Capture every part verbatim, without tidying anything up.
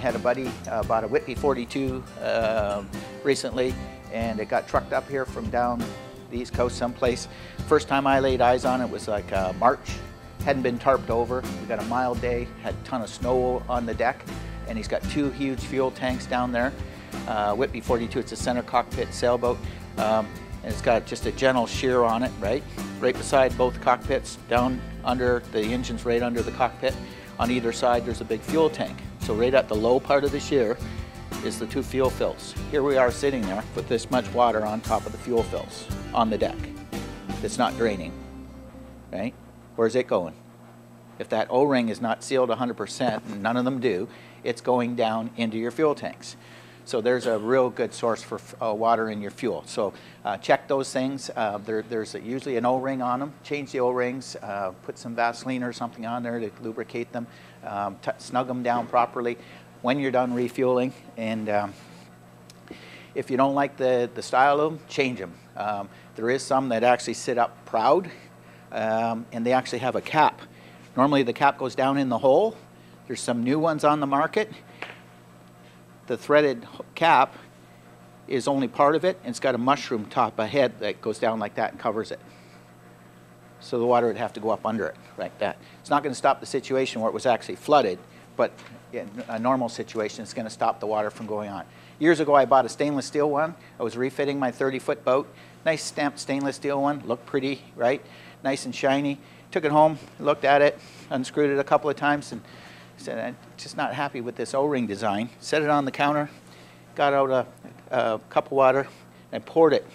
had a buddy uh, bought a Whitby forty-two uh, recently, and it got trucked up here from down the East Coast someplace. First time I laid eyes on it was like uh, March. Hadn't been tarped over. We got a mild day, had a ton of snow on the deck, and he's got two huge fuel tanks down there. Uh, Whitby forty-two, it's a center cockpit sailboat, um, and it's got just a gentle shear on it, right? Right beside both cockpits, down under, the engine's right under the cockpit. On either side, there's a big fuel tank. So right at the low part of the shear is the two fuel fills. Here we are sitting there with this much water on top of the fuel fills on the deck. It's not draining, right? Where's it going? If that O-ring is not sealed one hundred percent, and none of them do, it's going down into your fuel tanks. So there's a real good source for uh, water in your fuel. So uh, check those things. Uh, there, there's a, usually an O-ring on them. Change the O-rings, uh, put some Vaseline or something on there to lubricate them, um, t snug them down properly when you're done refueling. And um, if you don't like the, the style of them, change them. Um, there is some that actually sit up proud, um, and they actually have a cap. Normally the cap goes down in the hole. There's some new ones on the market. The threaded cap is only part of it, and it's got a mushroom top ahead that goes down like that and covers it. So the water would have to go up under it like that. It's not going to stop the situation where it was actually flooded, but in a normal situation, it's going to stop the water from going on. Years ago, I bought a stainless steel one. I was refitting my thirty-foot boat. Nice stamped stainless steel one. Looked pretty, right? Nice and shiny. Took it home, looked at it, unscrewed it a couple of times, and said, I'm just not happy with this O-ring design. Set it on the counter, got out a, a cup of water, and poured it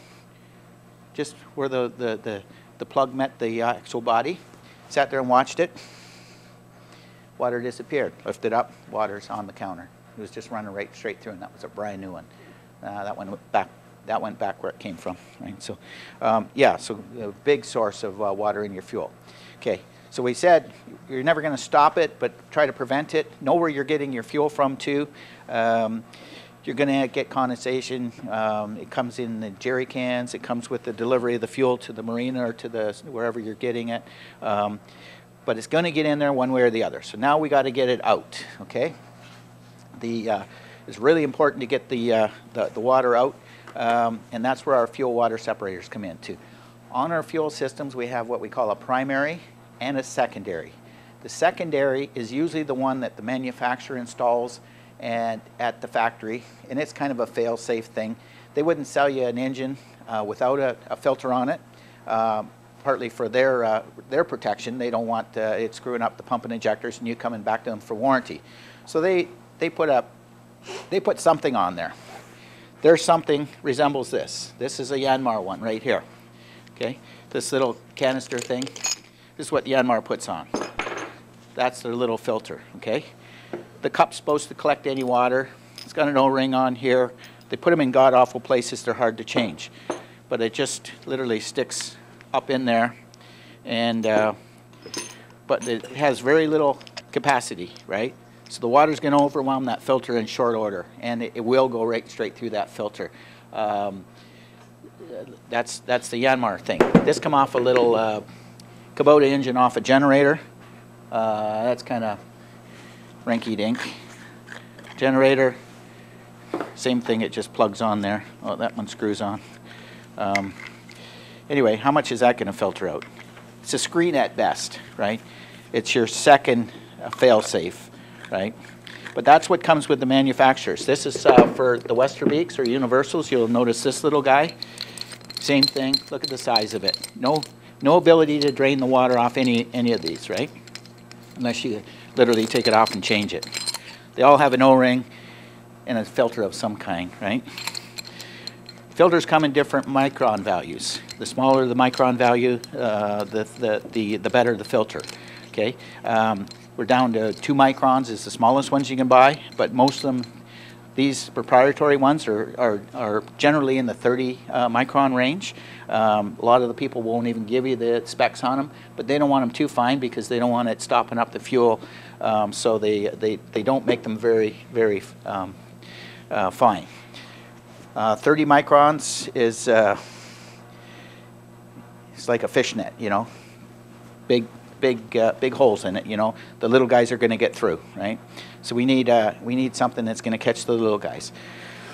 just where the, the, the, the plug met the axle body. Sat there and watched it. Water disappeared. Lifted up, water's on the counter. It was just running right straight through, and that was a brand new one. Uh, that one went back. That went back where it came from. Right? So, um, yeah. So a big source of uh, water in your fuel. Okay. So we said you're never going to stop it, but try to prevent it. Know where you're getting your fuel from too. Um, you're going to get condensation. Um, it comes in the jerry cans. It comes with the delivery of the fuel to the marina or to the wherever you're getting it. Um, but it's going to get in there one way or the other. So now we got to get it out. Okay. The uh, it's really important to get the uh, the, the water out, um, and that's where our fuel water separators come in too. On our fuel systems, we have what we call a primary and a secondary. The secondary is usually the one that the manufacturer installs and at the factory, and it's kind of a fail-safe thing. They wouldn't sell you an engine uh, without a, a filter on it, uh, partly for their uh, their protection. They don't want uh, it screwing up the pump and injectors and you coming back to them for warranty. So they they put up they put something on there. Their something resembles this. This is a Yanmar one right here. Okay, this little canister thing. This is what Yanmar puts on. That's their little filter, okay? The cup's supposed to collect any water. It's got an O-ring on here. They put them in god-awful places. They're hard to change. But it just literally sticks up in there. And, uh, but it has very little capacity, right? So the water's gonna overwhelm that filter in short order, and it, it will go right straight through that filter. Um, that's, that's the Yanmar thing. This come off a little, uh, Kubota engine off a generator. Uh, that's kind of rinky-dink. Generator, same thing, it just plugs on there. Oh, that one screws on. Um, anyway, how much is that going to filter out? It's a screen at best, right? It's your second uh, fail-safe, right? But that's what comes with the manufacturers. This is uh, for the Westerbeaks or Universals. You'll notice this little guy. Same thing. Look at the size of it. No. No ability to drain the water off any, any of these, right? Unless you literally take it off and change it. They all have an O-ring and a filter of some kind, right? Filters come in different micron values. The smaller the micron value, uh, the, the, the, the better the filter, okay? Um, we're down to two microns is the smallest ones you can buy, but most of them, these proprietary ones are, are, are generally in the thirty uh, micron range. Um, a lot of the people won't even give you the specs on them, but they don't want them too fine because they don't want it stopping up the fuel. Um, so they, they, they don't make them very, very um, uh, fine. Uh, thirty microns is uh, it's like a fishnet, you know, big big uh, big holes in it, you know, the little guys are going to get through, right? So we need uh, we need something that's going to catch the little guys.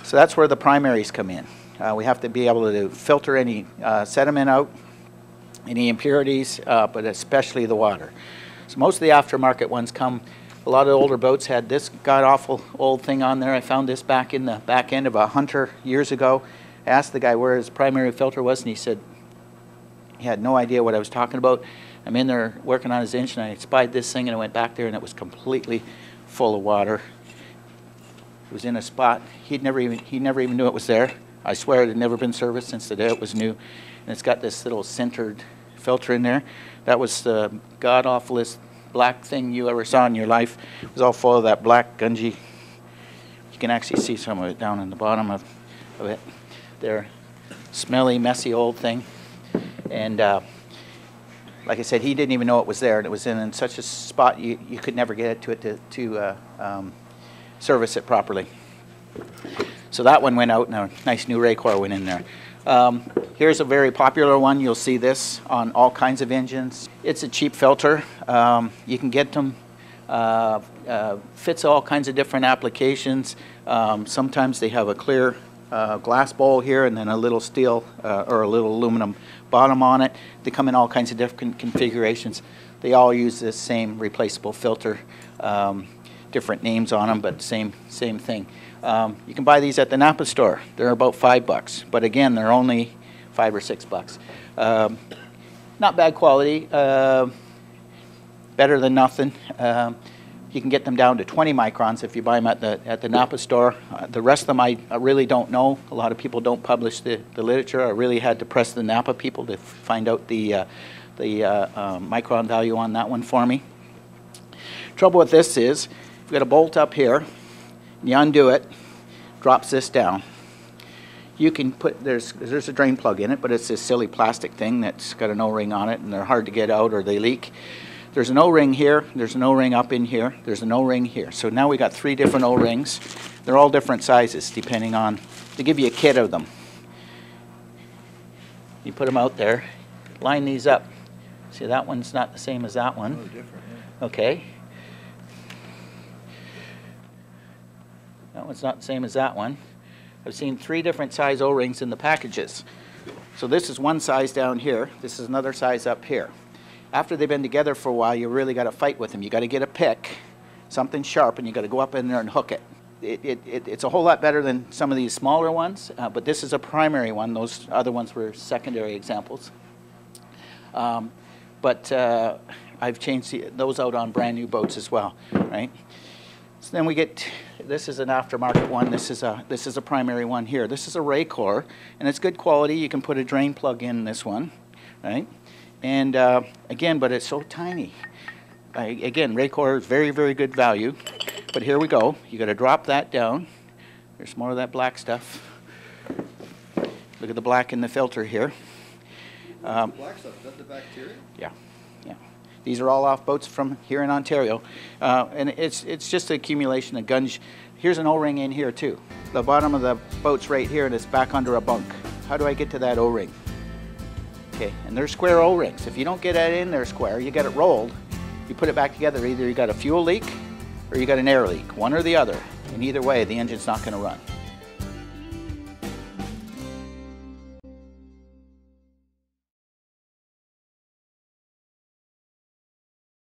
So that's where the primaries come in. Uh, we have to be able to filter any uh, sediment out, any impurities, uh, but especially the water. So most of the aftermarket ones come. A lot of older boats had this god-awful old thing on there. I found this back in the back end of a Hunter years ago. I asked the guy where his primary filter was, and he said he had no idea what I was talking about. I'm in there working on his engine, and I spied this thing, and I went back there, and it was completely full of water. It was in a spot. He'd never even, he never even knew it was there. I swear it had never been serviced since the day it was new. And it's got this little centered filter in there. That was the god-awfulest black thing you ever saw in your life. It was all full of that black gungy. You can actually see some of it down in the bottom of, of it. They're smelly, messy old thing. And uh, like I said, he didn't even know it was there, and it was in, in such a spot you, you could never get it to it to, to uh, um, service it properly. So that one went out, and a nice new Raycor went in there. Um, here's a very popular one. You'll see this on all kinds of engines. It's a cheap filter. Um, you can get them. Uh, uh, fits all kinds of different applications. Um, sometimes they have a clear uh, glass bowl here and then a little steel uh, or a little aluminum bottom on it. They come in all kinds of different configurations. They all use this same replaceable filter. Um, different names on them, but same, same thing. Um, you can buy these at the Napa store. They're about five bucks, but again, they're only five or six bucks. Um, not bad quality, uh, better than nothing. Um, you can get them down to twenty microns if you buy them at the, at the Napa store. Uh, the rest of them I, I really don't know. A lot of people don't publish the, the literature. I really had to press the Napa people to find out the, uh, the uh, uh, micron value on that one for me. Trouble with this is, you've got a bolt up here. You undo it, drops this down. You can put, there's, there's a drain plug in it, but it's this silly plastic thing that's got an O-ring on it, and they're hard to get out or they leak. There's an O-ring here, there's an O-ring up in here, there's an O-ring here. So now we got three different O-rings. They're all different sizes depending on, they give you a kit of them. You put them out there, line these up. See, that one's not the same as that one. A little different, yeah. Okay. That one's not the same as that one. I've seen three different size O-rings in the packages. So this is one size down here. This is another size up here. After they've been together for a while, you really got to fight with them. You got to get a pick, something sharp, and you got to go up in there and hook it. It, it, it it's a whole lot better than some of these smaller ones, uh, but this is a primary one. Those other ones were secondary examples. Um, but uh, I've changed the, those out on brand new boats as well, right? So then we get, this is an aftermarket one, this is a this is a primary one here. This is a Raycor, and it's good quality. You can put a drain plug in this one, right? And uh, again, but it's so tiny. I, again, Raycor is very, very good value. But here we go. You got to drop that down. There's more of that black stuff. Look at the black in the filter here. Um, the black stuff, is that the bacteria? Yeah. These are all off boats from here in Ontario. Uh, and it's, it's just an accumulation of gunge. Here's an O-ring in here too. The bottom of the boat's right here and it's back under a bunk. How do I get to that O-ring? Okay, and they're square O-rings. If you don't get that in there square, you get it rolled, you put it back together, either you got a fuel leak or you got an air leak, one or the other. And either way, the engine's not gonna run.